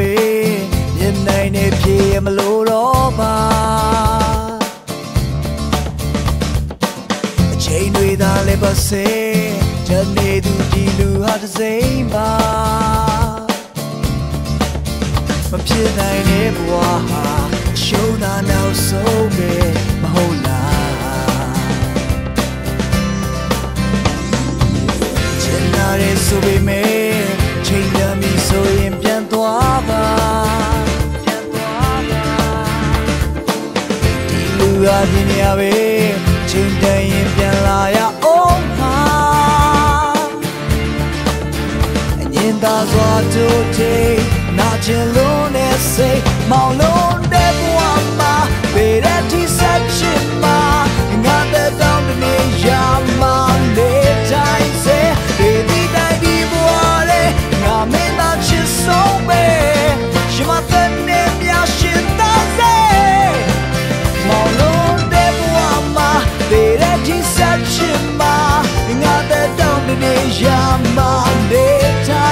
ပြီမျက်နှာနေပြေမလို့တော့ပါအချိန်တွေသာလဲပါစေတနေ့သူဒီလူဟာတစ်စိမ့်ပါမဖြစ်နိုင်တဲ့ဘဝဟာရှုံးတာနောက်ဆုံးပဲမဟုတ်လားချင်လာတဲ့ဆိုပေမဲ့ချိန်တန်ပြီဆိုရင်ပြန်သွားပါဒီလူဟာဒီနေရာပဲချိန်တန်ရင်ပြန်လာရအောင်ပါအငြင်းသာစွာတို့တဲ့Not alone, I say, my lone devil, my bed at his action, my another down to me, Yamande, I say, baby, I give away, I may not just so bad, she might have named Yashin, my lone devil, my bed at his action, my another down to me, Yamande,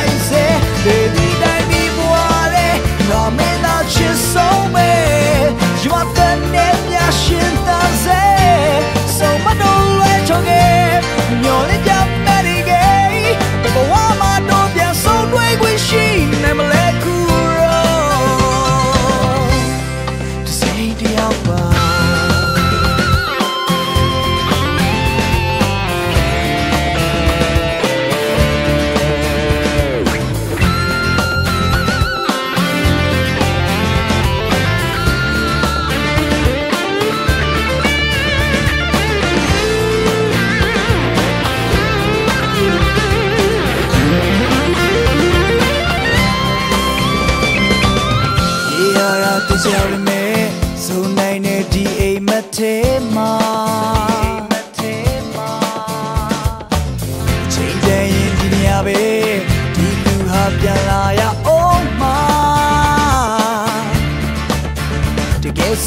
I say, baby.You are the name I should say So I don't let you get You're the young man again But the one I don't get so great with she Never let you roll To say the outbound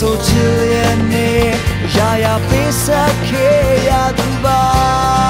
So chill and near, ya ya, piece of cake, ya duba.